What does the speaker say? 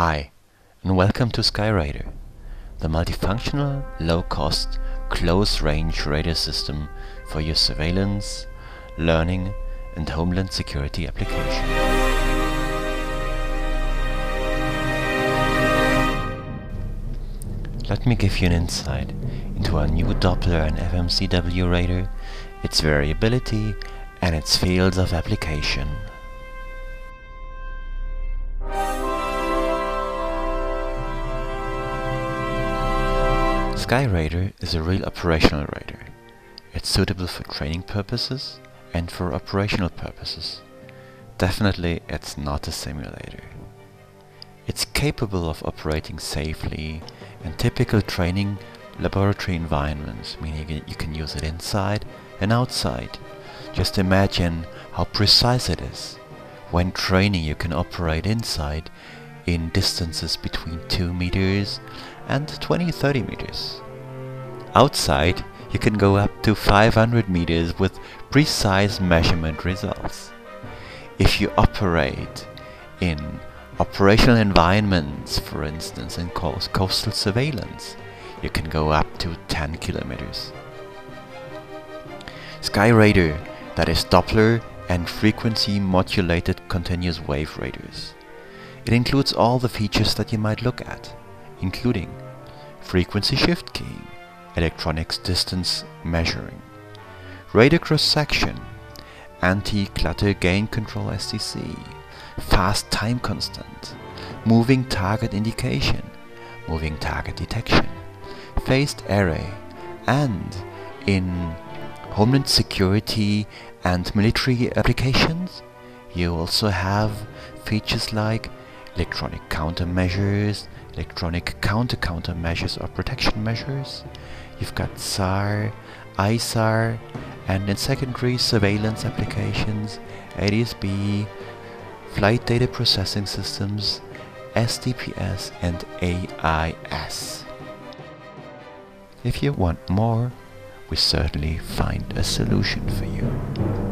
Hi, and welcome to SkyRadar, the multifunctional, low-cost, close-range radar system for your surveillance, learning and homeland security application. Let me give you an insight into our new Doppler and FMCW radar, its variability and its fields of application. SkyRadar is a real operational radar. It's suitable for training purposes and for operational purposes. Definitely it's not a simulator. It's capable of operating safely in typical training laboratory environments, meaning you can use it inside and outside. Just imagine how precise it is. When training you can operate inside in distances between 2 meters and 20-30 meters. Outside you can go up to 500 meters with precise measurement results. If you operate in operational environments, for instance in coastal surveillance, you can go up to 10 kilometers. SkyRadar, that is Doppler and frequency modulated continuous wave radars. It includes all the features that you might look at, including frequency shift keying, electronics distance measuring, radar cross-section, anti-clutter gain control (STC), fast time constant, moving target indication, moving target detection, phased array, and in homeland security and military applications you also have features like electronic countermeasures, electronic counter countermeasures or protection measures. You've got SAR, ISAR, and in secondary surveillance applications, ADS-B, flight data processing systems, SDPS and AIS. If you want more, we certainly find a solution for you.